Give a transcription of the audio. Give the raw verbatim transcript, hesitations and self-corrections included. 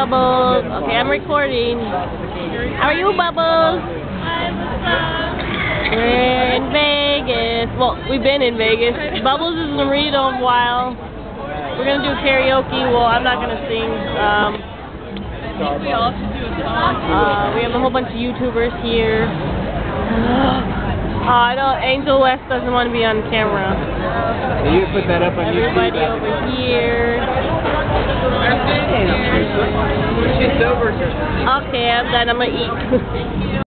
Bubbles. Okay, I'm recording. How are you, Bubbles? Hi, what's up? We're in Vegas. Well, we've been in Vegas. Bubbles is in Laredo a while. We're going to do karaoke. Well, I'm not going to sing. Um, I think we all should do a song. Uh, we have a whole bunch of YouTubers here. Uh, I don't, Angel West doesn't want to be on camera. You put that up on Everybody YouTube. Everybody over here. Okay, I'm done. I'm gonna eat.